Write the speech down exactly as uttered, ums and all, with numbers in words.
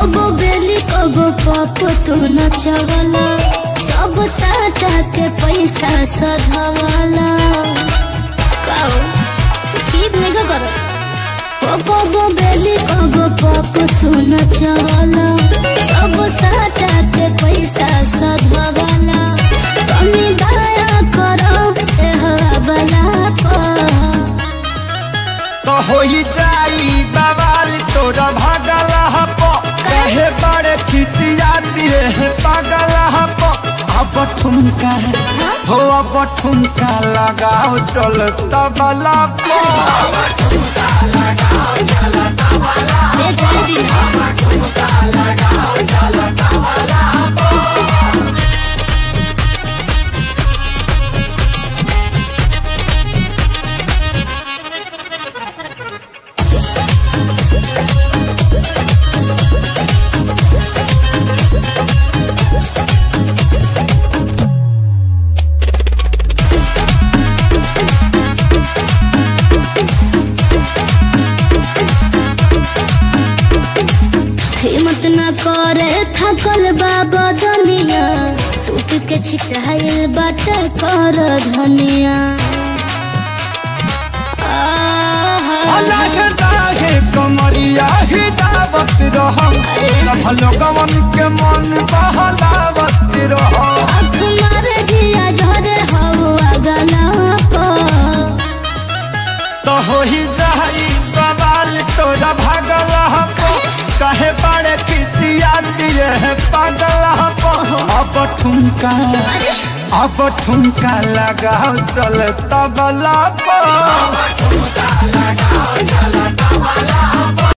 कबो बेली कबो पप तू नचवाला, सब साटा के पैसा सधवाला। काओ ठीक नहीं करो। कबो बेली कबो पप तू नचवाला, सब साटा के पैसा सधवाला। कमी दाया करो ए हवाला पर तो होई जाई बवाल तोरा भागला हपो कहे बड़े खिसियाती है पागला हपो। अब ठुमका हो अब ठुमका लगाओ चल तबला पो। अब ठुमका लगाओ चल तबला अब ठुमका लगाओ चल तबला पो। हिम्मत न करे थकल बाबा दुनिया, टूट के छिटाइल बाट कर धनिया। कमरिया हिलावत रहम लोगवन के मन बहलावत रहम। अखमारे जिया झरे हो अगला तो हो ही जाई बवाल तोरा भागला हमको कहे बड़े किसियाती है पागला हमको। अब ठुमका अब ठुमका लगाओ चल तबला पर।